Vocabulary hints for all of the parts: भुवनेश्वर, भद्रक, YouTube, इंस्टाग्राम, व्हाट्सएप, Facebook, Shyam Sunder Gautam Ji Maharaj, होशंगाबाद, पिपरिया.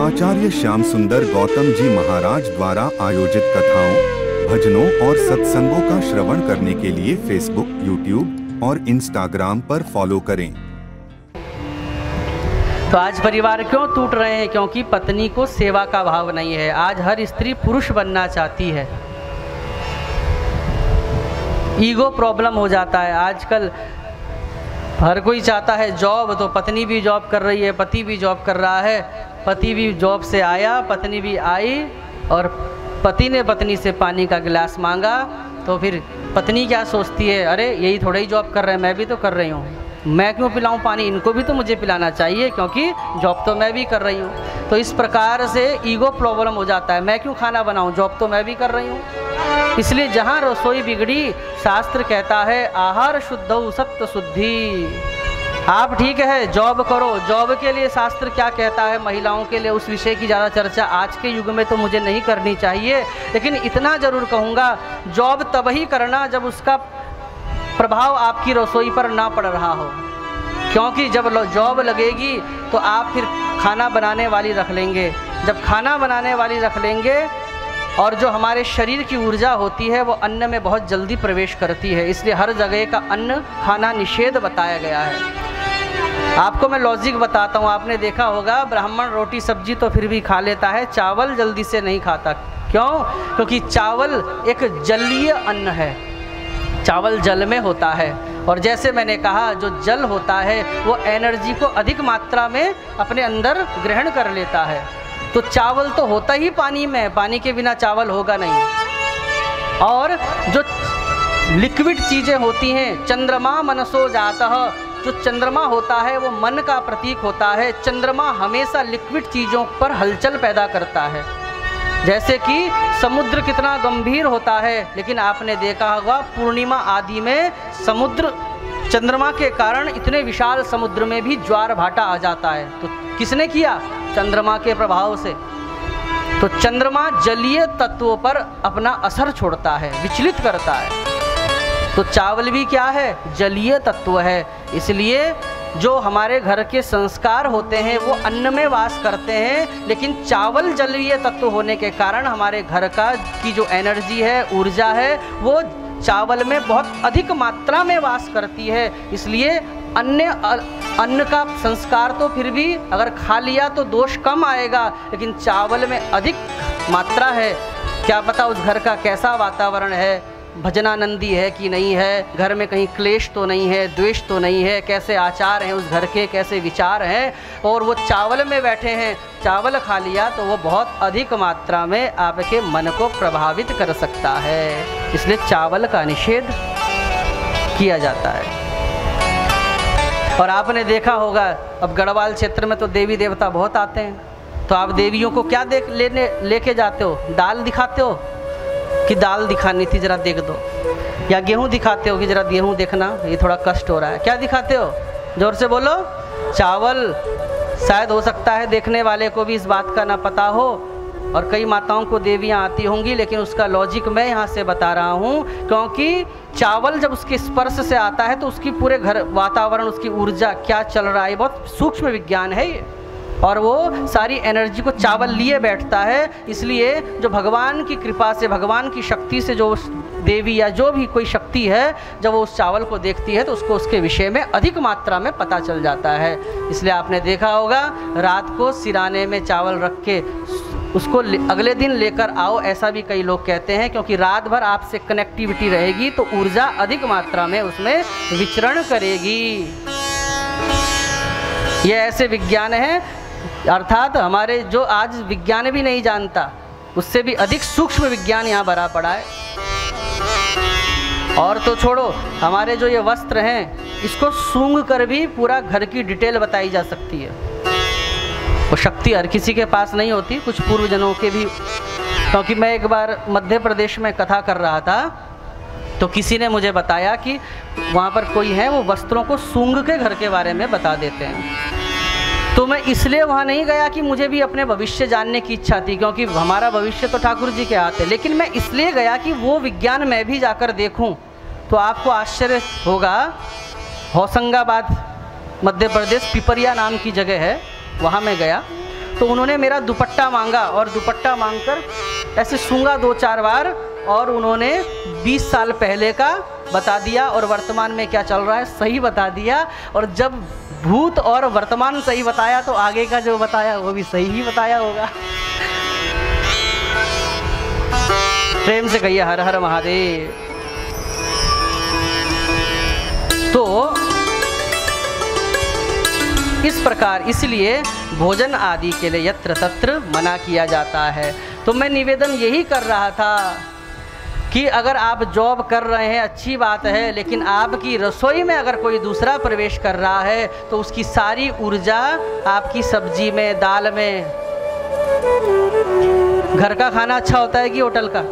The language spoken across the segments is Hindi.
आचार्य श्याम सुन्दर गौतम जी महाराज द्वारा आयोजित कथाओं, भजनों और सत्संगों का श्रवण करने के लिए फेसबुक, यूट्यूब और इंस्टाग्राम पर फॉलो करें। तो आज परिवार क्यों टूट रहे हैं? क्योंकि पत्नी को सेवा का भाव नहीं है। आज हर स्त्री पुरुष बनना चाहती है, ईगो प्रॉब्लम हो जाता है। आजकल हर कोई चाहता है जॉब, तो पत्नी भी जॉब कर रही है, पति भी जॉब कर रहा है, पति भी जॉब से आया, पत्नी भी आई और पति ने पत्नी से पानी का गिलास मांगा, तो फिर पत्नी क्या सोचती है? अरे यही थोड़ा ही जॉब कर रहे हैं, मैं भी तो कर रही हूँ, मैं क्यों पिलाऊँ पानी, इनको भी तो मुझे पिलाना चाहिए क्योंकि जॉब तो मैं भी कर रही हूँ। तो इस प्रकार से ईगो प्रॉब्लम हो जाता है, मैं क्यों खाना बनाऊँ, जॉब तो मैं भी कर रही हूँ। इसलिए जहाँ रसोई बिगड़ी, शास्त्र कहता है आहार शुद्धौ सत्व शुद्धि। आप ठीक है जॉब करो, जॉब के लिए शास्त्र क्या कहता है महिलाओं के लिए, उस विषय की ज़्यादा चर्चा आज के युग में तो मुझे नहीं करनी चाहिए, लेकिन इतना ज़रूर कहूँगा जॉब तब ही करना जब उसका प्रभाव आपकी रसोई पर ना पड़ रहा हो। क्योंकि जब जॉब लगेगी तो आप फिर खाना बनाने वाली रख लेंगे, जब खाना बनाने वाली रख लेंगे और जो हमारे शरीर की ऊर्जा होती है वो अन्न में बहुत जल्दी प्रवेश करती है। इसलिए हर जगह का अन्न खाना निषेध बताया गया है। आपको मैं लॉजिक बताता हूँ, आपने देखा होगा ब्राह्मण रोटी सब्जी तो फिर भी खा लेता है, चावल जल्दी से नहीं खाता। क्यों? क्योंकि चावल एक जलीय अन्न है, चावल जल में होता है और जैसे मैंने कहा जो जल होता है वो एनर्जी को अधिक मात्रा में अपने अंदर ग्रहण कर लेता है। तो चावल तो होता ही पानी में, पानी के बिना चावल होगा नहीं। और जो लिक्विड चीज़ें होती हैं, चंद्रमा मनसो जातः, जो चंद्रमा होता है वो मन का प्रतीक होता है। चंद्रमा हमेशा लिक्विड चीज़ों पर हलचल पैदा करता है। जैसे कि समुद्र कितना गंभीर होता है, लेकिन आपने देखा होगा पूर्णिमा आदि में समुद्र चंद्रमा के कारण इतने विशाल समुद्र में भी ज्वार भाटा आ जाता है। तो किसने किया? चंद्रमा के प्रभाव से। तो चंद्रमा जलीय तत्वों पर अपना असर छोड़ता है, विचलित करता है। तो चावल भी क्या है? जलीय तत्व है। इसलिए जो हमारे घर के संस्कार होते हैं वो अन्न में वास करते हैं, लेकिन चावल जलीय तत्व होने के कारण हमारे घर का की जो एनर्जी है, ऊर्जा है, वो चावल में बहुत अधिक मात्रा में वास करती है। इसलिए अन्न का संस्कार तो फिर भी अगर खा लिया तो दोष कम आएगा, लेकिन चावल में अधिक मात्रा है। क्या पता उस घर का कैसा वातावरण है, भजनानंदी है कि नहीं है, घर में कहीं क्लेश तो नहीं है, द्वेष तो नहीं है, कैसे आचार हैं उस घर के, कैसे विचार हैं, और वो चावल में बैठे हैं, चावल खा लिया तो वो बहुत अधिक मात्रा में आपके मन को प्रभावित कर सकता है। इसलिए चावल का निषेध किया जाता है। और आपने देखा होगा अब गढ़वाल क्षेत्र में तो देवी देवता बहुत आते हैं, तो आप देवियों को क्या लेके जाते हो? दाल दिखाते हो कि दाल दिखानी थी जरा देख दो, या गेहूं दिखाते हो कि जरा गेहूं देखना, ये थोड़ा कष्ट हो रहा है। क्या दिखाते हो? जोर से बोलो। चावल। शायद हो सकता है देखने वाले को भी इस बात का ना पता हो, और कई माताओं को देवियां आती होंगी, लेकिन उसका लॉजिक मैं यहाँ से बता रहा हूँ। क्योंकि चावल जब उसके स्पर्श से आता है तो उसकी पूरे घर वातावरण, उसकी ऊर्जा क्या चल रहा है, बहुत सूक्ष्म विज्ञान है ये, और वो सारी एनर्जी को चावल लिए बैठता है। इसलिए जो भगवान की कृपा से, भगवान की शक्ति से, जो देवी या जो भी कोई शक्ति है, जब वो उस चावल को देखती है तो उसको उसके विषय में अधिक मात्रा में पता चल जाता है। इसलिए आपने देखा होगा रात को सिराने में चावल रख के उसको अगले दिन लेकर आओ, ऐसा भी कई लोग कहते हैं, क्योंकि रात भर आपसे कनेक्टिविटी रहेगी तो ऊर्जा अधिक मात्रा में उसमें विचरण करेगी। ये ऐसे विज्ञान है, अर्थात हमारे जो आज विज्ञान भी नहीं जानता उससे भी अधिक सूक्ष्म विज्ञान यहाँ भरा पड़ा है। और तो छोड़ो, हमारे जो ये वस्त्र हैं इसको सूंघ कर भी पूरा घर की डिटेल बताई जा सकती है। वो शक्ति हर किसी के पास नहीं होती, कुछ पूर्वजनों के भी। क्योंकि मैं एक बार मध्य प्रदेश में कथा कर रहा था तो किसी ने मुझे बताया कि वहाँ पर कोई है वो वस्त्रों को सूंघ के घर के बारे में बता देते हैं। तो मैं इसलिए वहाँ नहीं गया कि मुझे भी अपने भविष्य जानने की इच्छा थी, क्योंकि हमारा भविष्य तो ठाकुर जी के हाथ है, लेकिन मैं इसलिए गया कि वो विज्ञान मैं भी जाकर देखूं। तो आपको आश्चर्य होगा, होशंगाबाद मध्य प्रदेश, पिपरिया नाम की जगह है, वहाँ मैं गया। तो उन्होंने मेरा दुपट्टा मांगा और दुपट्टा मांगकर ऐसे सूंघा दो चार बार और उन्होंने 20 साल पहले का बता दिया और वर्तमान में क्या चल रहा है सही बता दिया। और जब भूत और वर्तमान सही बताया तो आगे का जो बताया वो भी सही ही बताया होगा। प्रेम से कहिए हर हर महादेव। तो इस प्रकार इसलिए भोजन आदि के लिए यत्र तत्र मना किया जाता है। तो मैं निवेदन यही कर रहा था कि अगर आप जॉब कर रहे हैं अच्छी बात है, लेकिन आपकी रसोई में अगर कोई दूसरा प्रवेश कर रहा है तो उसकी सारी ऊर्जा आपकी सब्जी में, दाल में। घर का खाना अच्छा होता है कि होटल का?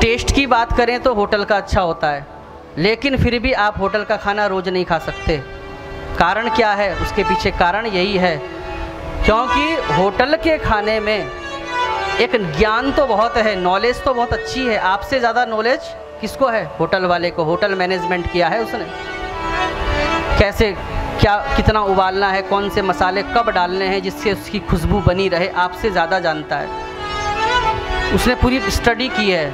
टेस्ट की बात करें तो होटल का अच्छा होता है, लेकिन फिर भी आप होटल का खाना रोज़ नहीं खा सकते। कारण क्या है? उसके पीछे कारण यही है क्योंकि होटल के खाने में एक ज्ञान तो बहुत है, नॉलेज तो बहुत अच्छी है। आपसे ज़्यादा नॉलेज किसको है? होटल वाले को। होटल मैनेजमेंट किया है उसने, कैसे क्या कितना उबालना है, कौन से मसाले कब डालने हैं जिससे उसकी खुशबू बनी रहे, आपसे ज़्यादा जानता है, उसने पूरी स्टडी की है।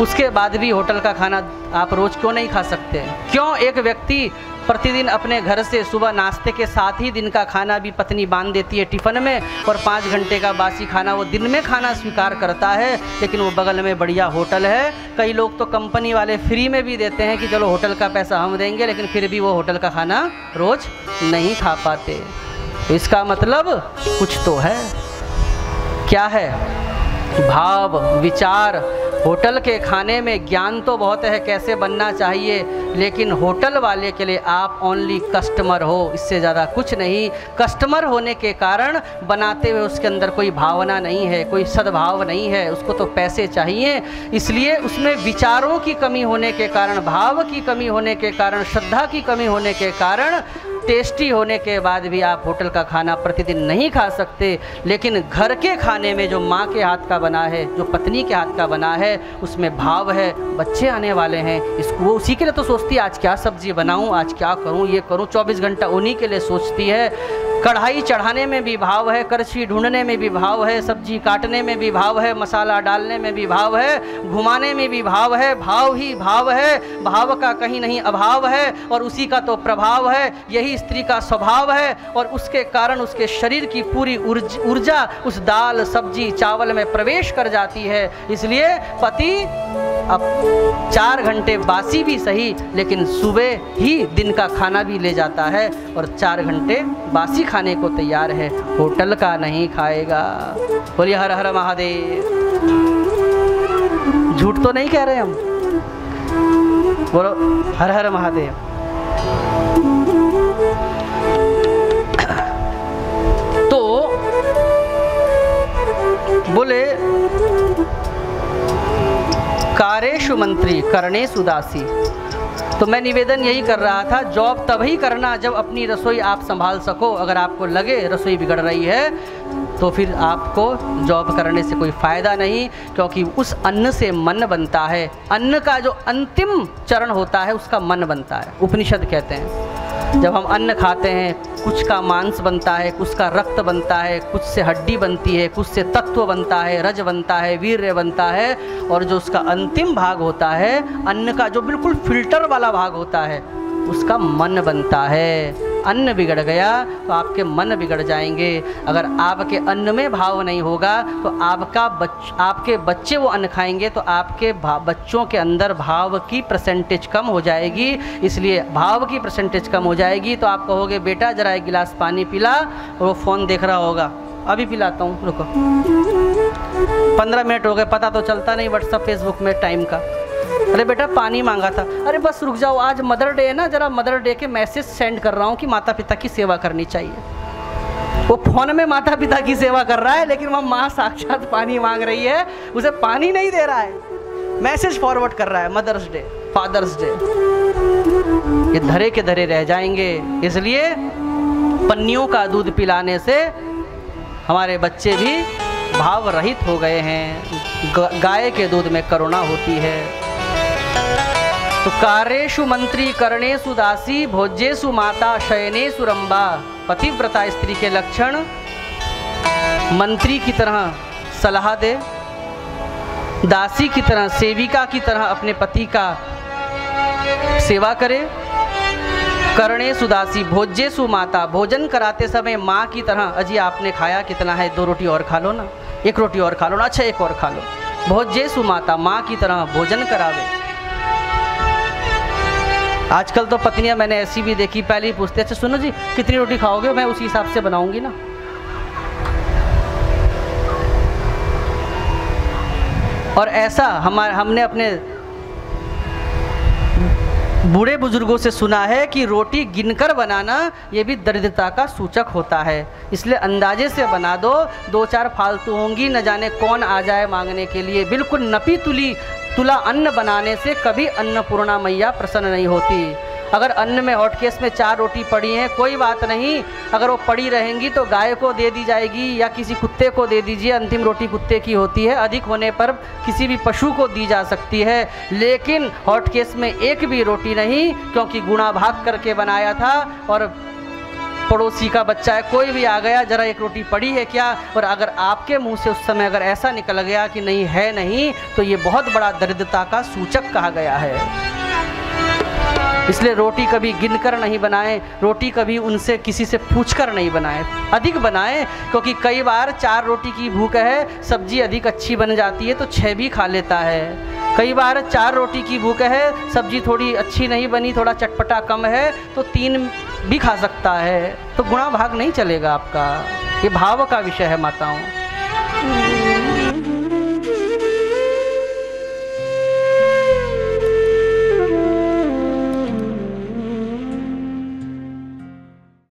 उसके बाद भी होटल का खाना आप रोज़ क्यों नहीं खा सकते? क्यों एक व्यक्ति प्रतिदिन अपने घर से सुबह नाश्ते के साथ ही दिन का खाना भी पत्नी बांध देती है टिफ़िन में, और 5 घंटे का बासी खाना वो दिन में खाना स्वीकार करता है, लेकिन वो बगल में बढ़िया होटल है। कई लोग तो कंपनी वाले फ्री में भी देते हैं कि चलो होटल का पैसा हम देंगे, लेकिन फिर भी वो होटल का खाना रोज़ नहीं खा पाते। तो इसका मतलब कुछ तो है। क्या है? भाव, विचार। होटल के खाने में ज्ञान तो बहुत है कैसे बनना चाहिए, लेकिन होटल वाले के लिए आप ओनली कस्टमर हो, इससे ज़्यादा कुछ नहीं। कस्टमर होने के कारण बनाते हुए उसके अंदर कोई भावना नहीं है, कोई सद्भाव नहीं है, उसको तो पैसे चाहिए। इसलिए उसमें विचारों की कमी होने के कारण, भाव की कमी होने के कारण, श्रद्धा की कमी होने के कारण टेस्टी होने के बाद भी आप होटल का खाना प्रतिदिन नहीं खा सकते। लेकिन घर के खाने में जो माँ के हाथ का बना है, जो पत्नी के हाथ का बना है, उसमें भाव है। बच्चे आने वाले हैं, वो उसी के लिए तो सोचती है आज क्या सब्जी बनाऊँ, आज क्या करूँ, ये करूँ। 24 घंटा उन्हीं के लिए सोचती है। कढ़ाई चढ़ाने में भी भाव है, करछी ढूंढने में भी भाव है, सब्जी काटने में भी भाव है, मसाला डालने में भी भाव है, घुमाने में भी भाव है। भाव ही भाव है, भाव का कहीं नहीं अभाव है, और उसी का तो प्रभाव है। यही स्त्री का स्वभाव है, और उसके कारण उसके शरीर की पूरी ऊर्जा उस दाल, सब्जी, चावल में प्रवेश कर जाती है। इसलिए पति अब 4 घंटे बासी भी सही, लेकिन सुबह ही दिन का खाना भी ले जाता है और 4 घंटे बासी खाने को तैयार है, होटल का नहीं खाएगा। बोलिए हर हर महादेव। झूठ तो नहीं कह रहे हम? बोलो हर हर महादेव। तो बोले कारेषु मंत्री करणेषु उदासी। तो मैं निवेदन यही कर रहा था, जॉब तभी करना जब अपनी रसोई आप संभाल सको। अगर आपको लगे रसोई बिगड़ रही है तो फिर आपको जॉब करने से कोई फ़ायदा नहीं, क्योंकि उस अन्न से मन बनता है। अन्न का जो अंतिम चरण होता है उसका मन बनता है। उपनिषद कहते हैं जब हम अन्न खाते हैं, कुछ का मांस बनता है, कुछ का रक्त बनता है, कुछ से हड्डी बनती है, कुछ से तत्व बनता है, रज बनता है, वीर्य बनता है, और जो उसका अंतिम भाग होता है, अन्न का जो बिल्कुल फिल्टर वाला भाग होता है, उसका मन बनता है। अन्न बिगड़ गया तो आपके मन बिगड़ जाएंगे। अगर आपके अन्न में भाव नहीं होगा तो आपके बच्चे वो अन्न खाएंगे, तो आपके बच्चों के अंदर भाव की परसेंटेज कम हो जाएगी। इसलिए भाव की परसेंटेज कम हो जाएगी तो आप कहोगे बेटा जरा एक गिलास पानी पिला, और वो फ़ोन देख रहा होगा, अभी पिलाता हूँ रुको। 15 मिनट हो गए, पता तो चलता नहीं व्हाट्सएप फेसबुक में टाइम का। अरे बेटा पानी मांगा था, अरे बस रुक जाओ आज मदर डे है ना, जरा मदर डे के मैसेज सेंड कर रहा हूँ कि माता पिता की सेवा करनी चाहिए। वो फ़ोन में माता पिता की सेवा कर रहा है, लेकिन वह माँ साक्षात पानी मांग रही है, उसे पानी नहीं दे रहा है, मैसेज फॉरवर्ड कर रहा है। मदर्स डे, फादर्स डे, ये धरे के धरे रह जाएंगे। इसलिए पन्नियों का दूध पिलाने से हमारे बच्चे भी भाव रहित हो गए हैं। गाय के दूध में करुणा होती है। तो कार्येषु मंत्री करणेषु दासी, भोज्येषु माता, शयनेषु रंबा। पतिव्रता स्त्री के लक्षण मंत्री की तरह सलाह दे, दासी की तरह, सेविका की तरह अपने पति का सेवा करे। करणे सुदासी भोज्ये सुमाता, भोजन कराते समय माँ की तरह, अजी आपने खाया कितना है, 2 रोटी और खा लो ना, 1 रोटी और खा लो ना, अच्छा 1 और खा लो। भोज्ये सुमाता, माँ की तरह भोजन करावे। आजकल तो पत्नियां मैंने ऐसी भी देखी, पहले ही पूछते, अच्छा सुनो जी कितनी रोटी खाओगे, मैं उसी हिसाब से बनाऊंगी ना। और ऐसा हमने अपने बूढ़े बुजुर्गों से सुना है कि रोटी गिनकर बनाना ये भी दरिद्रता का सूचक होता है, इसलिए अंदाजे से बना दो, 2-4 फालतू होंगी, न जाने कौन आ जाए मांगने के लिए। बिल्कुल नपी तुला अन्न बनाने से कभी अन्नपूर्णा मैया प्रसन्न नहीं होती। अगर अन्न में हॉटकेस में 4 रोटी पड़ी हैं, कोई बात नहीं, अगर वो पड़ी रहेंगी तो गाय को दे दी जाएगी या किसी कुत्ते को दे दीजिए, अंतिम रोटी कुत्ते की होती है, अधिक होने पर किसी भी पशु को दी जा सकती है। लेकिन हॉटकेस में 1 भी रोटी नहीं, क्योंकि गुणा भाग करके बनाया था, और पड़ोसी का बच्चा है, कोई भी आ गया, जरा 1 रोटी पड़ी है क्या, और अगर आपके मुंह से उस समय अगर ऐसा निकल गया कि नहीं है नहीं, तो ये बहुत बड़ा दरिद्रता का सूचक कहा गया है। इसलिए रोटी कभी गिनकर नहीं बनाएं, रोटी कभी उनसे किसी से पूछकर नहीं बनाएं, अधिक बनाएं, क्योंकि कई बार 4 रोटी की भूख है, सब्जी अधिक अच्छी बन जाती है तो 6 भी खा लेता है। कई बार 4 रोटी की भूख है, सब्जी थोड़ी अच्छी नहीं बनी, थोड़ा चटपटा कम है, तो 3 भी खा सकता है, तो गुणा भाग नहीं चलेगा आपका। ये भाव का विषय है माताओं।